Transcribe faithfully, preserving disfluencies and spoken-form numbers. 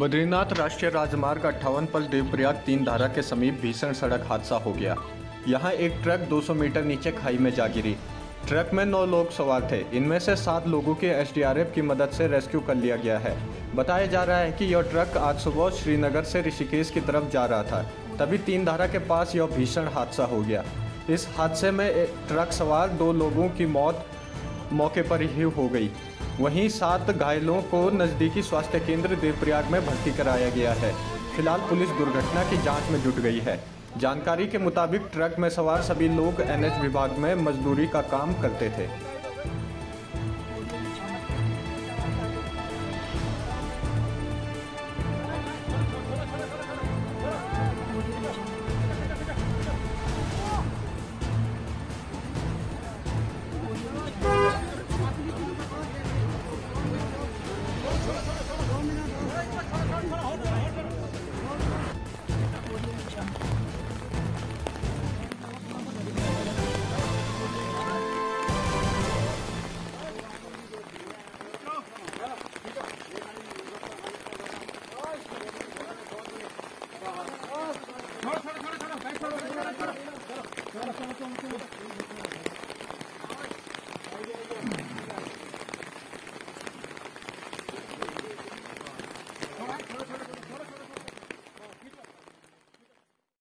बद्रीनाथ राष्ट्रीय राजमार्ग अट्ठावन पर देवप्रयाग तीन धारा के समीप भीषण सड़क हादसा हो गया। यहां एक ट्रक दो सौ मीटर नीचे खाई में जा गिरी। ट्रक में नौ लोग सवार थे, इनमें से सात लोगों के एस डी आर एफ की मदद से रेस्क्यू कर लिया गया है। बताया जा रहा है कि यह ट्रक आज सुबह श्रीनगर से ऋषिकेश की तरफ जा रहा था, तभी तीन धारा के पास यह भीषण हादसा हो गया। इस हादसे में ट्रक सवार दो लोगों की मौत मौके पर ही हो गई। वहीं सात घायलों को नज़दीकी स्वास्थ्य केंद्र देवप्रयाग में भर्ती कराया गया है। फिलहाल पुलिस दुर्घटना की जांच में जुट गई है। जानकारी के मुताबिक ट्रक में सवार सभी लोग एन एच विभाग में मजदूरी का काम करते थे।